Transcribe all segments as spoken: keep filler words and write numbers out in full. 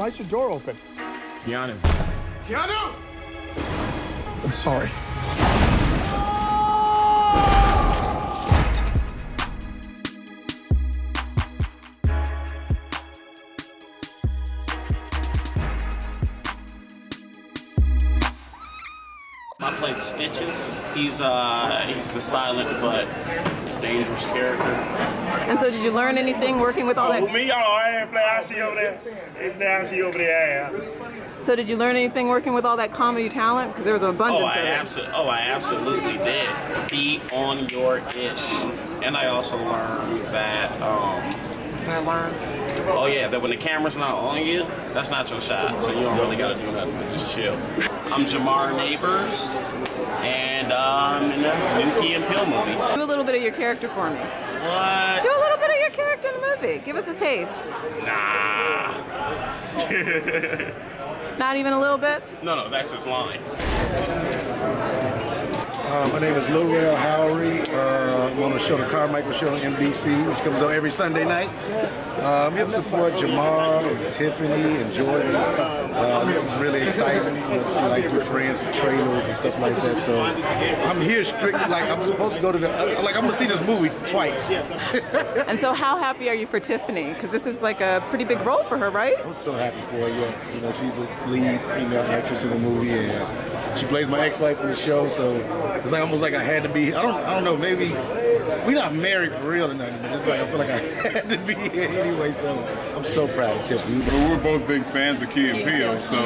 Why is your door open? Keanu. Keanu! I'm sorry. I played Stitches. He's uh, he's the silent but dangerous character. And so, did you learn anything working with all oh, that? Me, oh, I ain't play. I see over there. Everything I see over there. Yeah. So, did you learn anything working with all that comedy talent? Because there was an abundance oh, I of it. Abso oh, I absolutely did. Be on your ish. And I also learned that. Um, what I learned? Oh yeah, that when the camera's not on you, that's not your shot. So you don't really gotta do nothing but just chill. I'm Jamar Neighbors, and I'm um, in a new Key and Peele movie. Do a little bit of your character for me. What? Do a little bit of your character in the movie. Give us a taste. Nah. Not even a little bit? No, no, that's his line. Uh, my name is Lowell Howery. Uh, I'm on the show, the Carmichael Show on N B C, which comes on every Sunday night. Uh, I'm here to support Jamar and Tiffany and Jordan. Uh, this is really exciting. You know, to see like your friends and trailers and stuff like that. So I'm here strictly like I'm supposed to go to the uh, like I'm gonna see this movie twice. And so, how happy are you for Tiffany? Because this is like a pretty big role for her, right? I'm so happy for her. Yes, you know she's a lead female actress in the movie, and she plays my ex-wife in the show. So it's like almost like I had to be. I don't. I don't know. Maybe. We're not married for real or nothing, but it's like I feel like I had to be here anyway, so I'm so proud of Tiffany. Well, we're both big fans of Key and Peele, so,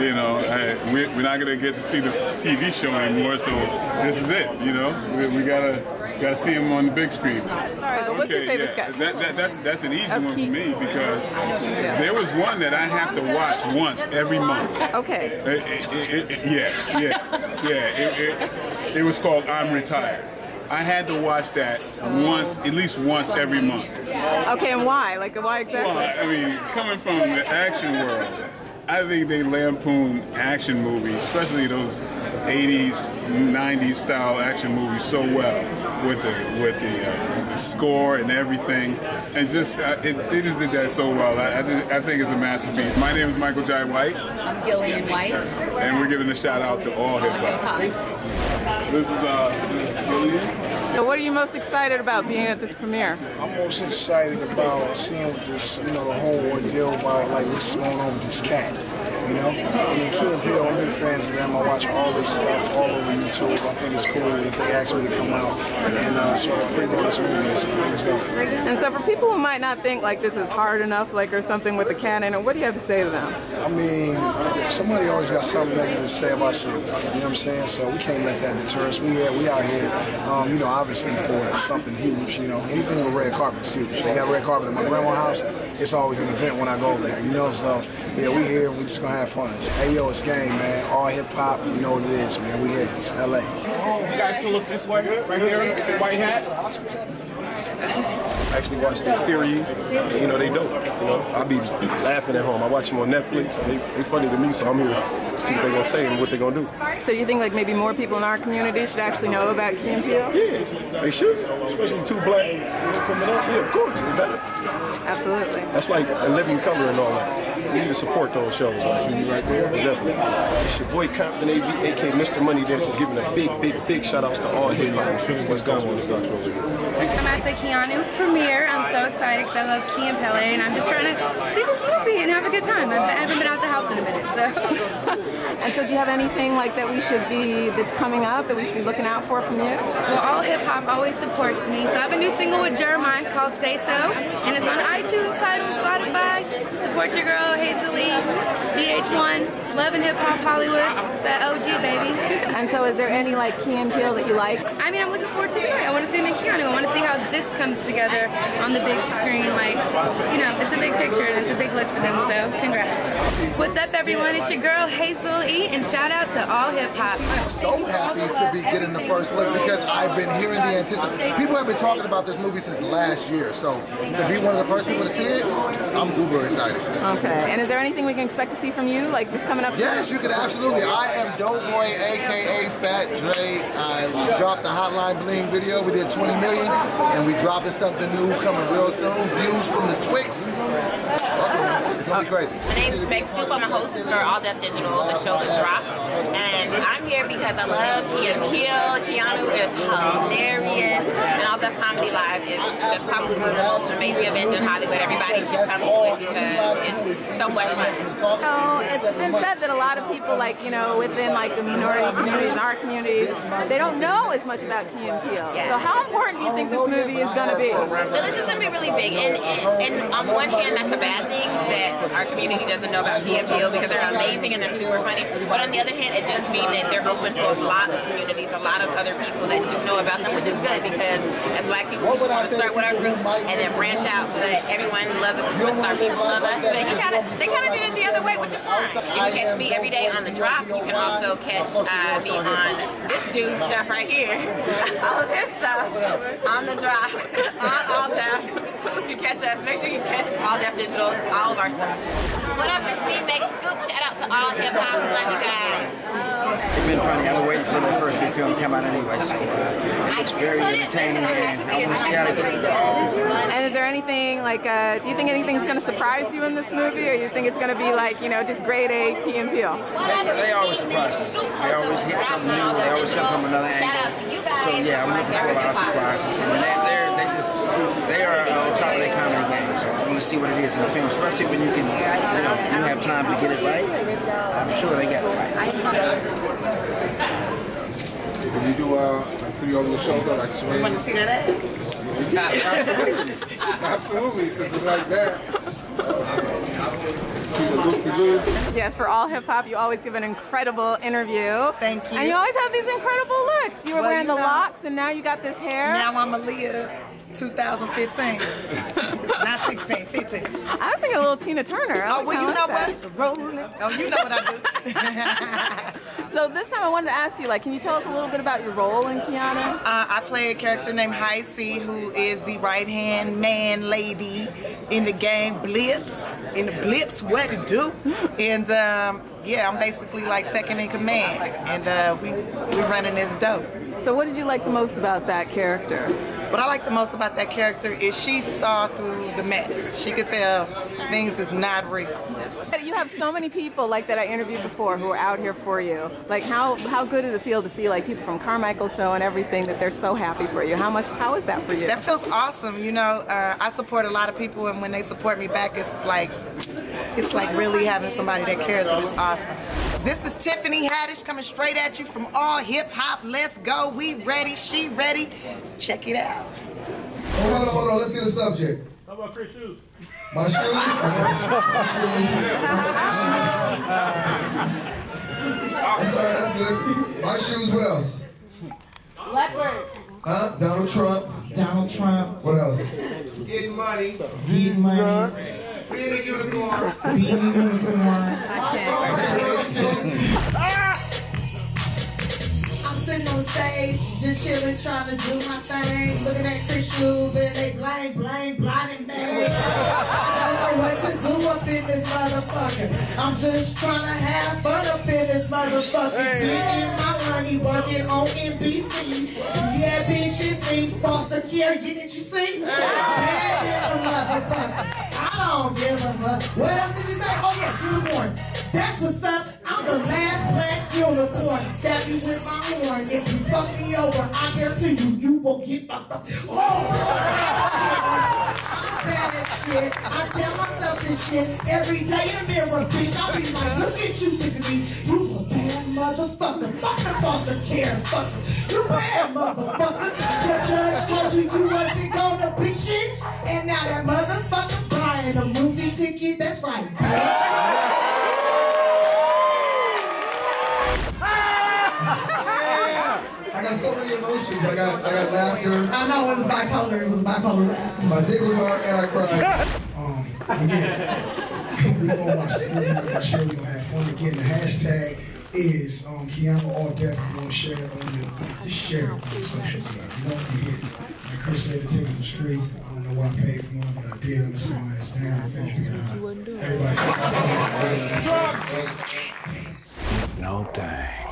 you know, I, we, we're not going to get to see the T V show anymore, so this is it, you know? We, we got to gotta see him on the big screen. Uh, okay, what's your favorite yeah. sketch? That, that, that's, that's an easy oh, one for me, because there was one that I have to watch once every month. Okay. It, it, it, it, yes, yeah, yeah. It, it, it was called I'm Retired. I had to watch that once, at least once every month. Okay, and why? Like, why exactly? Well, I mean, coming from the action world, I think they lampoon action movies, especially those eighties, nineties style action movies, so well with the with the, uh, with the score and everything, and just uh, it, they just did that so well. I I, just, I think it's a masterpiece. My name is Michael Jai White. I'm Gillian White, and we're giving a shout out to All Hip Hop. This is, uh, this is Gillian. So what are you most excited about being at this premiere? I'm most excited about seeing this, you know, the whole deal about, like, what's going on with this cat, you know? And then Key and Peele, I'm big fans of them. I watch all this stuff all over YouTube. I think it's cool that they asked me to come out and uh, sort of pre-roll this movie and some things though. And so for people who might not think, like, this is hard enough, like, or something with the cat in it, what do you have to say to them? I mean, somebody always got something negative to say about something, you know what I'm saying? So we can't let that deter us. We, yeah, we out here, um, you know, obviously for something huge, you know. Anything with red carpet is huge. They got red carpet in my grandma's house. It's always an event when I go over there, you know? So, yeah, we here. We just going to have fun. So, hey, yo, it's game, man. All hip hop, you know what it is, man. We here. It's L A. You guys can look this way, right here, with the white hat. Actually watch their series, you know, they dope. You know, I be laughing at home. I watch them on Netflix, so they, they funny to me, so I'm here to see what they're going to say and what they're going to do. So you think, like, maybe more people in our community should actually know about Key and Peele? Yeah, they should, especially two black people coming up. Yeah, of course, they better. Absolutely. That's like a Living Color and all that. We need to support those shows, like you right there. Definitely. It's your boy Compton Av, A K Mister Money Dance, is giving a big, big, big shout-outs to all hip hop. What's going on? I'm at the Keanu premiere. I'm so excited because I love Key and Peele, and I'm just trying to see this movie and have a good time. I haven't been out the house in a minute, so. And so, do you have anything like that we should be that's coming up that we should be looking out for from you? Well, All Hip Hop always supports me, so I have a new single with Jeremiah called "Say So," and it's on iTunes, iTunes, Spotify. Support your girl Hazel E, V H one, Love and Hip Hop Hollywood. It's that O G baby. And so, is there any like Key and Peele that you like? I mean, I'm looking forward to it. I want to see him in Keanu. I want to see how this comes together on the big screen, like, you know, it's a big picture and it's a big look for them, so congrats. What's up, everyone? It's your girl, Hazel E, and shout out to All Hip Hop. I'm so happy to be getting the first look because I've been hearing the anticipation. People have been talking about this movie since last year, so to be one of the first people to see it, I'm uber excited. Okay, and is there anything we can expect to see from you, like, this coming up? Yes, you can absolutely. I am Doughboy, A K A Fat Drake. I dropped the Hotline Bling video. We did twenty million, and we dropping something new coming real soon. Views from the Twix. It's going to be crazy. My name is Max Scoop. I'm a host for All Deaf Digital, the show The Drop. And I'm here because I love Key and Peele. Keanu is hilarious. And All Deaf Comedy Live is just probably one of the most amazing events in Hollywood. Everybody should come to it because it's so much fun. So it's been said that a lot of people, like, you know, within like the minority communities, our communities, they don't know as much about Key and Peele. Yeah. So how important do you think this movie is going to be? So this is going to be really big. And, and, and on one hand, that's a bad thing that our community doesn't know about Key and Peele because they're amazing and they're super funny. But on the other hand, it does mean that they're open to a lot of communities, a lot of other people that do know about them, which is good because as black people, we just want to start with our group and then branch out so that everyone loves us as much as our people love us. But he kinda, they kind of did it the other way, which is fine. You can catch me every day on The Drop. You can also catch uh, me on this dude's stuff right here. All of his stuff on The Drop, on All Deaf. You can catch us. Make sure you catch All Deaf Digital, all of our stuff. What up, it's me, Meg Scoop. Shout out to All Hip Hop. We love you guys. We've been trying to wait until the first big film came out anyway, so uh, it's very entertaining and I want to see how it goes. And is there anything, like, uh, do you think anything's going to surprise you in this movie, or you think it's going to be like, you know, just grade A Key and Peele? They, they always surprise me. They always hit something new. They always come from another angle. So yeah, I'm looking for a lot of surprises. I mean, they, they're, they just, they are on top of their comedy game, so I want to see what it is in the film, especially when you can, you know, you have time to get it right. I'm sure they got it right. When you do uh, put you over the shoulder, like swing. Want to see that ass? Yeah, absolutely. Absolutely, since it's like that. Yes, for All Hip Hop, you always give an incredible interview. Thank you. And you always have these incredible looks. You were well, wearing you the know, locks, and now you got this hair. Now I'm Aaliyah. two thousand fifteen, not sixteen, fifteen. I was thinking a little Tina Turner. I oh, well, you know like what? Rolling. Oh, you know what I do. So this time I wanted to ask you, like, can you tell us a little bit about your role in Keanu? Uh, I play a character named Heisey, who is the right-hand man lady in the game Blitz. In the Blitz, what to do? And um, yeah, I'm basically like second in command, and uh, we we running this dope. So what did you like the most about that character? What I like the most about that character is she saw through the mess. She could tell things is not real. You have so many people like that I interviewed before who are out here for you. Like how how good does it feel to see like people from Carmichael Show and everything that they're so happy for you? How much how is that for you? That feels awesome. You know, uh, I support a lot of people, and when they support me back, it's like it's like really having somebody that cares, and it's awesome. This is Tiffany Haddish coming straight at you from All Hip Hop. Let's go. We ready. She ready. Check it out. Hold on, hold on. Let's get a subject. How about Chris' shoes? My shoes? I'm sorry, that's good. My shoes, what else? Leopard. Huh? Donald Trump. Donald Trump. What else? Get money. Get money. Be the unicorn. Be the unicorn. I can't. I'm sitting on stage, just chilling, trying to do my thing. Looking at Chris shoes and they blame, blame, blinding man. I don't know what to do up in this motherfucker. I'm just trying to have fun up in this motherfucker. Hey. Getting my money, working on N B C. Yeah, bitches, me, foster care, get it, you see? Bad little motherfucker. I don't give a fuck. What else did you say? Oh yes, unicorns. That's what's up. I'm the last black unicorn. Stab me with my horn. If you fuck me over, I guarantee you, you will get fucked up. Oh! I'm bad at shit. I tell myself this shit every day in the mirror, bitch. I be like, look at you, Tiffany. You a bad motherfucker. Fuck the foster care, fucker. You bad motherfucker. The judge told you you wasn't gonna be shit, and now that motherfucker. A movie ticket, that's right. I got so many emotions. I got I got laughter. I know it was bipolar, it was bipolar laughter. My dick was hard and I cried. Um yeah. We're gonna watch we're gonna show you have fun again. The hashtag is um Keanu All Deaf. We're gonna share it on your share on your social media. You won't be here. The Chris said the ticket was free. I don't know why I paid for one, but I did. I'm just saying, it's down. I finished being hot. Everybody. No, dang.